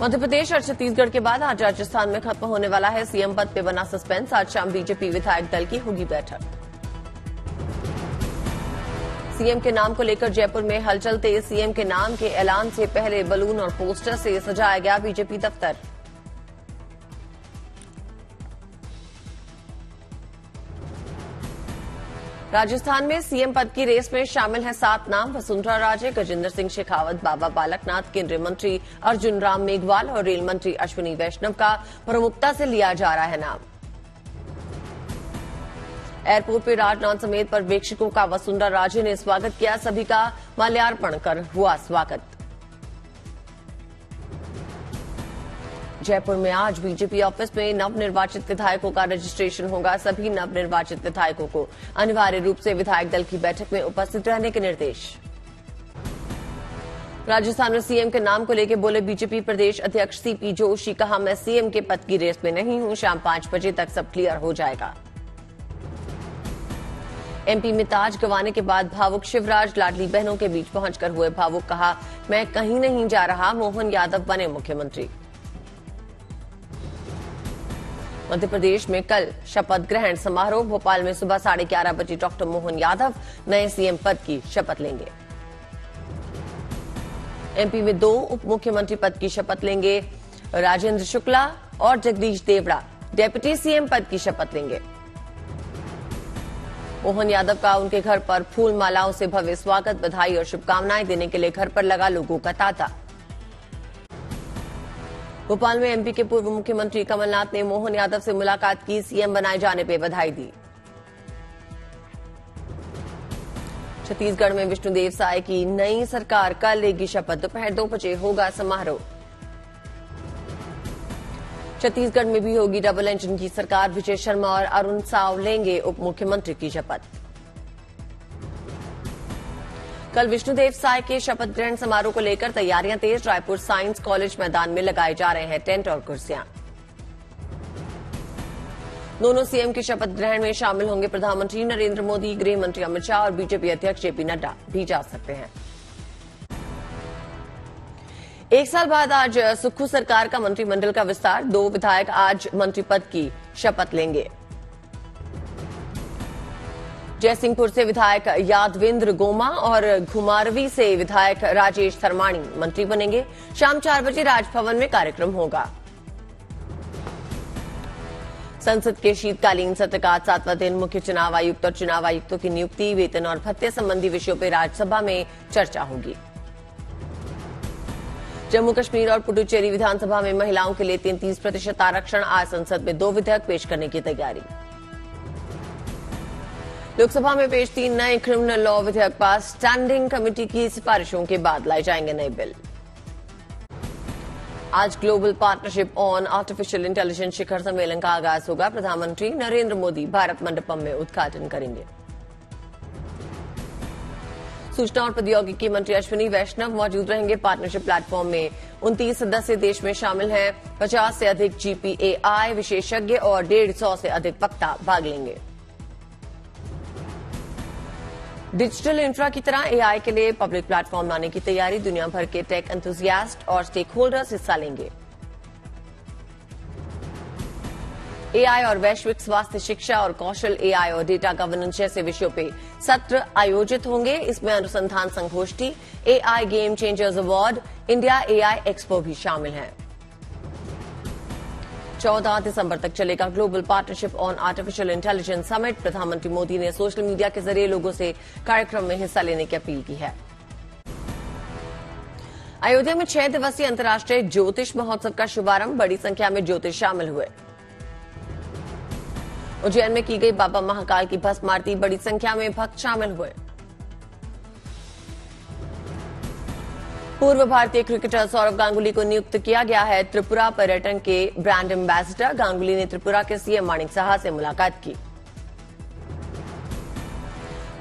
मध्य प्रदेश और छत्तीसगढ़ के बाद आज राजस्थान में खत्म होने वाला है सीएम पद पे बना सस्पेंस। आज शाम बीजेपी विधायक दल की होगी बैठक। सीएम के नाम को लेकर जयपुर में हलचल तेज। सीएम के नाम के ऐलान से पहले बलून और पोस्टर से सजाया गया बीजेपी दफ्तर। राजस्थान में सीएम पद की रेस में शामिल हैं 7 नाम। वसुंधरा राजे, गजेंद्र सिंह शेखावत, बाबा बालकनाथ, केंद्रीय मंत्री अर्जुन राम मेघवाल और रेल मंत्री अश्विनी वैष्णव का प्रमुखता से लिया जा रहा है नाम। एयरपोर्ट पर राजनाथ समेत पर्यवेक्षकों का वसुंधरा राजे ने स्वागत किया। सभी का माल्यार्पण कर हुआ स्वागत। जयपुर में आज बीजेपी ऑफिस में नवनिर्वाचित विधायकों का रजिस्ट्रेशन होगा। सभी नवनिर्वाचित विधायकों को अनिवार्य रूप से विधायक दल की बैठक में उपस्थित रहने के निर्देश। राजस्थान में सीएम के नाम को लेकर बोले बीजेपी प्रदेश अध्यक्ष CP जोशी। कहा, मैं सीएम के पद की रेस में नहीं हूं। शाम 5 बजे तक सब क्लियर हो जाएगा। MP में ताज गंवाने के बाद भावुक शिवराज लाडली बहनों के बीच पहुंचकर हुए भावुक। कहा, मैं कहीं नहीं जा रहा। मोहन यादव बने मुख्यमंत्री। मध्य प्रदेश में कल शपथ ग्रहण समारोह। भोपाल में सुबह 11:30 बजे डॉक्टर मोहन यादव नए सीएम पद की शपथ लेंगे। MP में 2 उप मुख्यमंत्री पद की शपथ लेंगे राजेंद्र शुक्ला और जगदीश देवड़ा। डेप्यूटी सीएम पद की शपथ लेंगे। मोहन यादव का उनके घर पर फूल मालाओं से भव्य स्वागत। बधाई और शुभकामनाएं देने के लिए घर पर लगा लोगों का तांता। भोपाल में MP के पूर्व मुख्यमंत्री कमलनाथ ने मोहन यादव से मुलाकात की। सीएम बनाए जाने पर बधाई दी। छत्तीसगढ़ में विष्णुदेव साय की नई सरकार कल लेगी शपथ। दोपहर 2 बजे होगा समारोह। छत्तीसगढ़ में भी होगी डबल इंजन की सरकार। विजय शर्मा और अरुण साव लेंगे उप मुख्यमंत्री की शपथ। कल विष्णुदेव साय के शपथ ग्रहण समारोह को लेकर तैयारियां तेज। रायपुर साइंस कॉलेज मैदान में लगाए जा रहे हैं टेंट और कुर्सियां। दोनों सीएम के शपथ ग्रहण में शामिल होंगे प्रधानमंत्री नरेंद्र मोदी, गृह मंत्री अमित शाह और बीजेपी अध्यक्ष जेपी नड्डा भी जा सकते हैं। 1 साल बाद आज सुक्खू सरकार का मंत्रिमंडल का विस्तार। 2 विधायक आज मंत्री पद की शपथ लेंगे। जयसिंहपुर से विधायक यादवेंद्र गोमा और घुमारवी से विधायक राजेश थर्माणी मंत्री बनेंगे। शाम 4 बजे राजभवन में कार्यक्रम होगा। संसद के शीतकालीन सत्र का 7वां दिन। मुख्य चुनाव आयुक्त और चुनाव आयुक्तों की नियुक्ति, वेतन और भत्ते संबंधी विषयों पर राज्यसभा में चर्चा होगी। जम्मू कश्मीर और पुडुचेरी विधानसभा में महिलाओं के लिए 33% आरक्षण। आज संसद में 2 विधेयक पेश करने की तैयारी। लोकसभा में पेश 3 नए क्रिमिनल लॉ विधेयक पास। स्टैंडिंग कमेटी की सिफारिशों के बाद लाए जाएंगे नए बिल। आज global partnership on artificial intelligence शिखर सम्मेलन का आगाज होगा। प्रधानमंत्री नरेंद्र मोदी भारत मंडपम में उद्घाटन करेंगे। सूचना और प्रौद्योगिकी मंत्री अश्विनी वैष्णव मौजूद रहेंगे। पार्टनरशिप प्लेटफॉर्म में 29 सदस्य देश में शामिल हैं। 50 से अधिक GPAI विशेषज्ञ और 150 से अधिक वक्ता भाग लेंगे। डिजिटल इंफ्रा की तरह AI के लिए पब्लिक प्लेटफॉर्म लाने की तैयारी। दुनिया भर के टेक एंथुजियास्ट और स्टेक होल्डर्स हिस्सा लेंगे। AI और वैश्विक स्वास्थ्य, शिक्षा और कौशल, AI और डेटा गवर्नेंस जैसे विषयों पे सत्र आयोजित होंगे। इसमें अनुसंधान संगोष्ठी, AI game changers award, India AI expo भी शामिल हैं। 14 दिसंबर तक चलेगा global partnership on artificial intelligence summit. प्रधानमंत्री मोदी ने सोशल मीडिया के जरिए लोगों से कार्यक्रम में हिस्सा लेने की अपील की है। अयोध्या में 6 दिवसीय अंतर्राष्ट्रीय ज्योतिष महोत्सव का शुभारंभ। बड़ी संख्या में ज्योतिष शामिल हुए। उज्जैन में की गई बाबा महाकाल की भस्म आरती। बड़ी संख्या में भक्त शामिल हुए। पूर्व भारतीय क्रिकेटर सौरव गांगुली को नियुक्त किया गया है त्रिपुरा पर्यटन के ब्रांड एम्बेसडर। गांगुली ने त्रिपुरा के CM माणिक साह से मुलाकात की।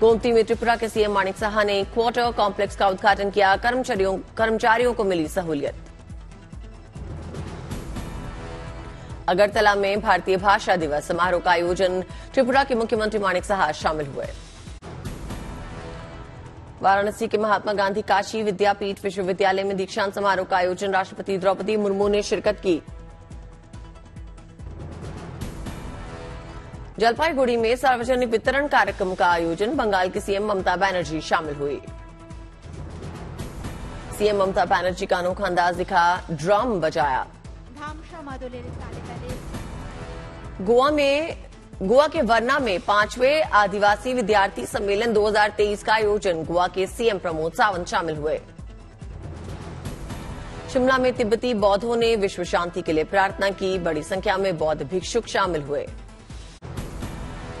गोमती में त्रिपुरा के CM माणिक साह ने क्वार्टर कॉम्प्लेक्स का उद्घाटन किया। कर्मचारियों को मिली सहूलियत। अगरतला में भारतीय भाषा दिवस समारोह का आयोजन। त्रिपुरा के मुख्यमंत्री माणिक साह शामिल हुए। वाराणसी के महात्मा गांधी काशी विद्यापीठ विश्वविद्यालय में दीक्षांत समारोह का आयोजन, राष्ट्रपति द्रौपदी मुर्मू ने शिरकत की। जलपाईगुड़ी में सार्वजनिक वितरण कार्यक्रम का आयोजन, बंगाल की सीएम ममता बनर्जी शामिल हुई। सीएम ममता बनर्जी का अनोखा अंदाज दिखा, ड्रम बजाया। गोवा के वर्ना में पांचवें आदिवासी विद्यार्थी सम्मेलन 2023 का आयोजन, गोवा के सीएम प्रमोद सावंत शामिल हुए। शिमला में तिब्बती बौद्धों ने विश्व शांति के लिए प्रार्थना की, बड़ी संख्या में बौद्ध भिक्षुक शामिल हुए।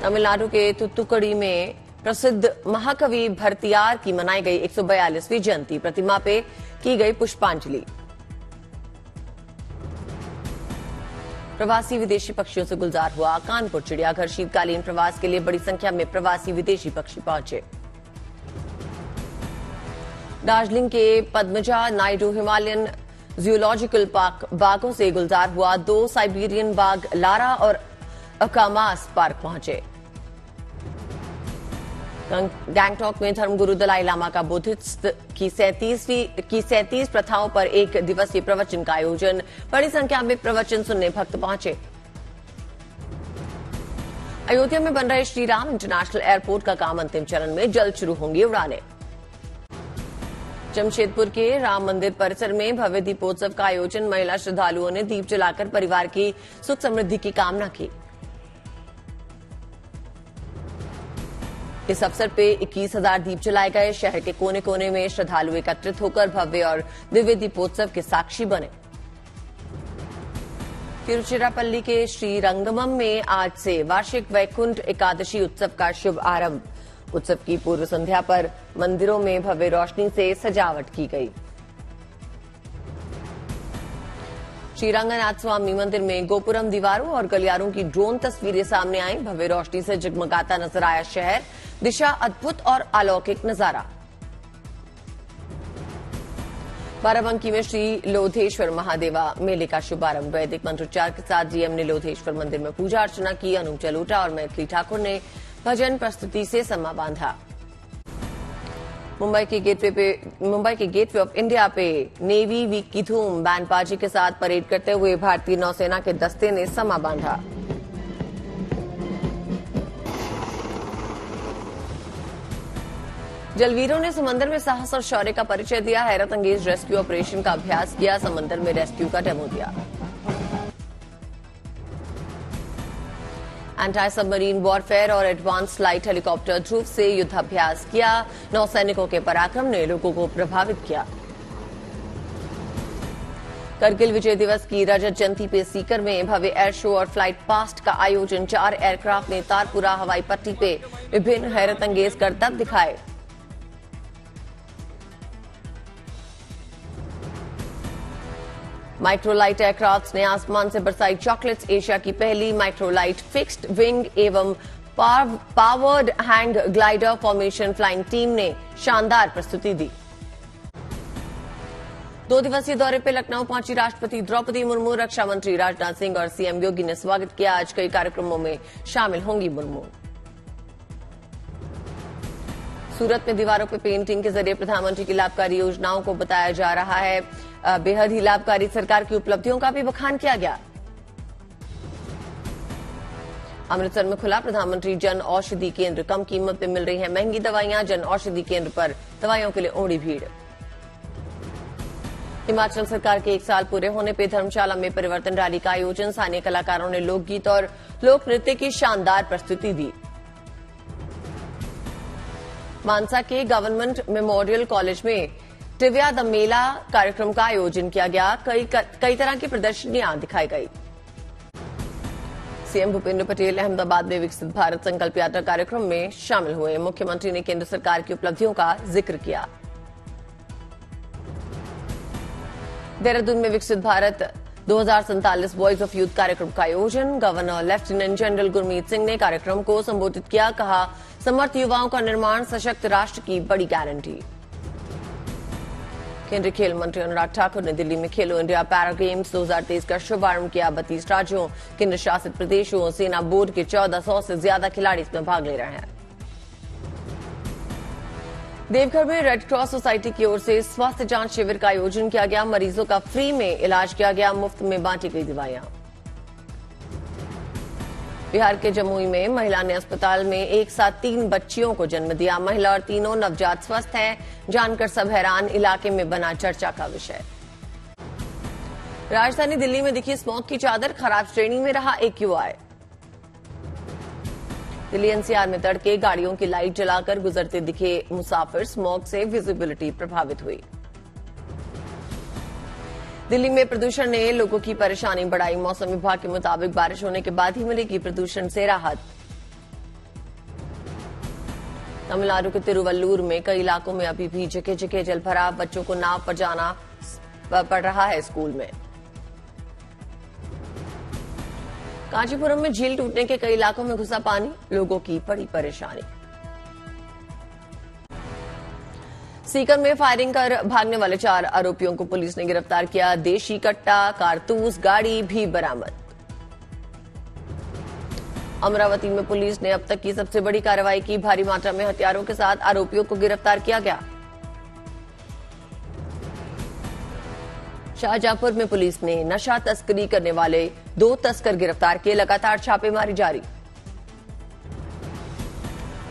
तमिलनाडु के तूतुकुड़ी में प्रसिद्ध महाकवि भरतियार की मनाई गई 142वीं जयंती, प्रतिमा पे की गई पुष्पांजलि। प्रवासी विदेशी पक्षियों से गुलजार हुआ कानपुर चिड़ियाघर, शीतकालीन प्रवास के लिए बड़ी संख्या में प्रवासी विदेशी पक्षी पहुंचे। दार्जिलिंग के Padmaja Naidu Himalayan zoological park बाघों से गुलजार हुआ, 2 साइबेरियन बाघ लारा और अकामास पार्क पहुंचे। गैंगटॉक में धर्मगुरु दलाई लामा का बुद्धिस्ट की 37 प्रथाओं पर 1 दिवसीय प्रवचन का आयोजन, बड़ी संख्या में प्रवचन सुनने भक्त पहुंचे। अयोध्या में बन रहे श्रीराम इंटरनेशनल एयरपोर्ट का काम अंतिम चरण में, जल्द शुरू होंगी उड़ानें। जमशेदपुर के राम मंदिर परिसर में भव्य दीपोत्सव का आयोजन, महिला श्रद्धालुओं ने दीप जलाकर परिवार की सुख समृद्धि की कामना की। इस अवसर पे 21,000 दीप जलाए गए, शहर के कोने कोने में श्रद्धालु एकत्रित होकर भव्य और दिव्य दीपोत्सव के साक्षी बने। तिरुचिरापल्ली के श्री रंगमम में आज से वार्षिक वैकुंठ एकादशी उत्सव का शुभ आरंभ, उत्सव की पूर्व संध्या पर मंदिरों में भव्य रोशनी से सजावट की गई। श्री रंगानाथ स्वामी मंदिर में गोपुरम दीवारों और गलियारों की ड्रोन तस्वीरें सामने आई, भव्य रोशनी से जगमगाता नजर आया शहर, दिशा अद्भुत और अलौकिक नजारा। बाराबंकी में श्री लोधेश्वर महादेवा मेले का शुभारंभ, वैदिक मंत्रोच्चार के साथ डीएम ने लोधेश्वर मंदिर में पूजा अर्चना की। अनूप जलोटा और मैथिली ठाकुर ने भजन प्रस्तुति से समा बांधा। मुंबई के गेटवे ऑफ इंडिया पे नेवी वीक की धूम, बैंडबाजी के साथ परेड करते हुए भारतीय नौसेना के दस्ते ने समा बांधा। जलवीरों ने समंदर में साहस और शौर्य का परिचय दिया, हैरत अंगेज रेस्क्यू ऑपरेशन का अभ्यास किया, समंदर में रेस्क्यू का डेमो दिया। एंटी सबमरीन वॉरफेयर और एडवांस लाइट हेलीकॉप्टर ध्रुव से युद्धाभ्यास किया, नौसैनिकों के पराक्रम ने लोगों को प्रभावित किया। करगिल विजय दिवस की रजत जयंती पे सीकर में भव्य एयर शो और फ्लाइट पास्ट का आयोजन, 4 एयरक्राफ्ट ने तारपुरा हवाई पट्टी पे विभिन्न हैरतअंगेज करतब दिखाए। माइक्रोलाइट एयरक्राफ्ट ने आसमान से बरसाई चॉकलेट्स, एशिया की पहली माइक्रोलाइट फिक्स्ड विंग एवं powered hang glider formation flying team ने शानदार प्रस्तुति दी। 2 दिवसीय दौरे पर लखनऊ पहुंची राष्ट्रपति द्रौपदी मुर्मू, रक्षा मंत्री राजनाथ सिंह और सीएम योगी ने स्वागत किया। आज कई कार्यक्रमों में शामिल होंगी मुर्मू। सूरत में दीवारों पर पेंटिंग के जरिए प्रधानमंत्री की लाभकारी योजनाओं को बताया जा रहा है, बेहद ही लाभकारी सरकार की उपलब्धियों का भी बखान किया गया। अमृतसर में खुला प्रधानमंत्री जन औषधि केंद्र, कम कीमत पर मिल रही है महंगी दवाइयां, जन औषधि केंद्र पर दवाइयों के लिए उमड़ी भीड़। हिमाचल सरकार के 1 साल पूरे होने पर धर्मशाला में परिवर्तन रैली का आयोजन, स्थानीय कलाकारों ने लोकगीत और लोक नृत्य की शानदार प्रस्तुति दी। मानसा के गवर्नमेंट मेमोरियल कॉलेज में दिव्या द मेला कार्यक्रम का आयोजन किया गया, कई तरह की प्रदर्शनियां दिखाई गई। सीएम भूपेंद्र पटेल अहमदाबाद में विकसित भारत संकल्प यात्रा कार्यक्रम में शामिल हुए, मुख्यमंत्री ने केंद्र सरकार की उपलब्धियों का जिक्र किया। देहरादून में विकसित भारत 2047 वॉइस ऑफ यूथ कार्यक्रम का आयोजन, governor lieutenant general Gurmeet Singh ने कार्यक्रम को संबोधित किया, कहा समर्थ युवाओं का निर्माण सशक्त राष्ट्र की बड़ी गारंटी। केंद्रीय खेल मंत्री अनुराग ठाकुर ने दिल्ली में खेलो इंडिया पैरा गेम्स 2023 का शुभारंभ किया, 32 राज्यों, केंद्र शासित प्रदेशों, सेना बोर्ड के 1400 से ज्यादा खिलाड़ी इसमें भाग ले रहे हैं। देवघर में रेड क्रॉस सोसाइटी की ओर से स्वास्थ्य जांच शिविर का आयोजन किया गया। मरीजों का फ्री में इलाज किया गया, मुफ्त में बांटी गई दवाइयां। बिहार के जमुई में महिला ने अस्पताल में एक साथ 3 बच्चियों को जन्म दिया। महिला और तीनों नवजात स्वस्थ हैं, जानकर सब हैरान, इलाके में बना चर्चा का विषय। राजधानी दिल्ली में दिखी स्मॉग की चादर, खराब श्रेणी में रहा एक युवा। दिल्ली एनसीआर में तड़के गाड़ियों की लाइट जलाकर गुजरते दिखे मुसाफिर, स्मॉग से विजिबिलिटी प्रभावित हुई। दिल्ली में प्रदूषण ने लोगों की परेशानी बढ़ाई। मौसम विभाग के मुताबिक बारिश होने के बाद ही मिलेगी प्रदूषण से राहत। तमिलनाडु के तिरुवल्लूर में कई इलाकों में अभी भी जगह जगह जलभराव, बच्चों को नाव पर जाना पड़ रहा है स्कूल में। कांचीपुरम में झील टूटने के कई इलाकों में घुसा पानी, लोगों की बड़ी परेशानी। सीकर में फायरिंग कर भागने वाले 4 आरोपियों को पुलिस ने गिरफ्तार किया। देशी कट्टा, कारतूस, गाड़ी भी बरामद। अमरावती में पुलिस ने अब तक की सबसे बड़ी कार्रवाई की। भारी मात्रा में हथियारों के साथ आरोपियों को गिरफ्तार किया गया। शाहजहांपुर में पुलिस ने नशा तस्करी करने वाले 2 तस्कर गिरफ्तार किए। लगातार छापेमारी जारी।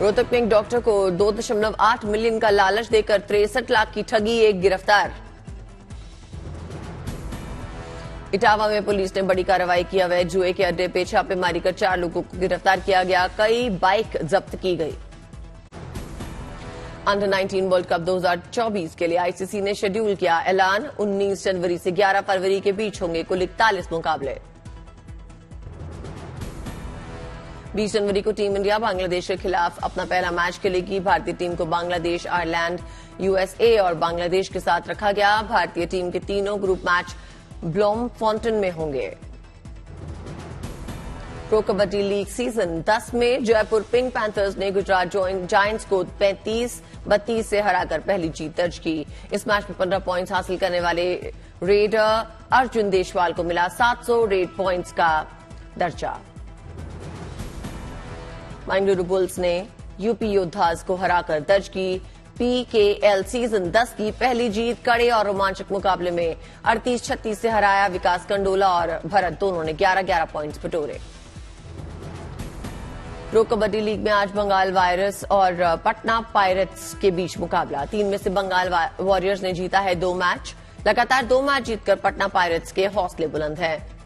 रोहतक में एक डॉक्टर को 2.8 मिलियन का लालच देकर 63 लाख की ठगी, एक गिरफ्तार। इटावा में पुलिस ने बड़ी कार्रवाई की। अवैध जुए के अड्डे पे छापेमारी कर 4 लोगों को गिरफ्तार किया गया। कई बाइक जब्त की गई। अंडर 19 वर्ल्ड कप 2024 के लिए आईसीसी ने शेड्यूल किया ऐलान। 19 जनवरी से 11 फरवरी के बीच होंगे कुल 41 मुकाबले। 20 जनवरी को टीम इंडिया बांग्लादेश के खिलाफ अपना पहला मैच खेलेगी। भारतीय टीम को बांग्लादेश, आयरलैंड, यूएसए और बांग्लादेश के साथ रखा गया। भारतीय टीम के तीनों ग्रुप मैच ब्लॉमफॉन्टेन में होंगे। प्रो कबड्डी लीग सीजन 10 में जयपुर पिंक पैंथर्स ने गुजरात जायंट्स को 35-32 से हराकर पहली जीत दर्ज की। इस मैच में 15 पॉइंट्स हासिल करने वाले रेडर अर्जुन देशवाल को मिला 700 रेड पॉइंट्स का दर्जा। बेंगलुरु बुल्स ने यूपी योद्धास को हराकर दर्ज की पीकेएल सीजन 10 की पहली जीत। कड़े और रोमांचक मुकाबले में 38-36 से हराया। विकास कंडोला और भरत दोनों ने 11-11 पॉइंट्स बटोरे। प्रो कबड्डी लीग में आज बंगाल वॉरियर्स और पटना पायरेट्स के बीच मुकाबला। 3 में से बंगाल वॉरियर्स ने जीता है 2 मैच। लगातार 2 मैच जीतकर पटना पायरेट्स के हौसले बुलंद हैं।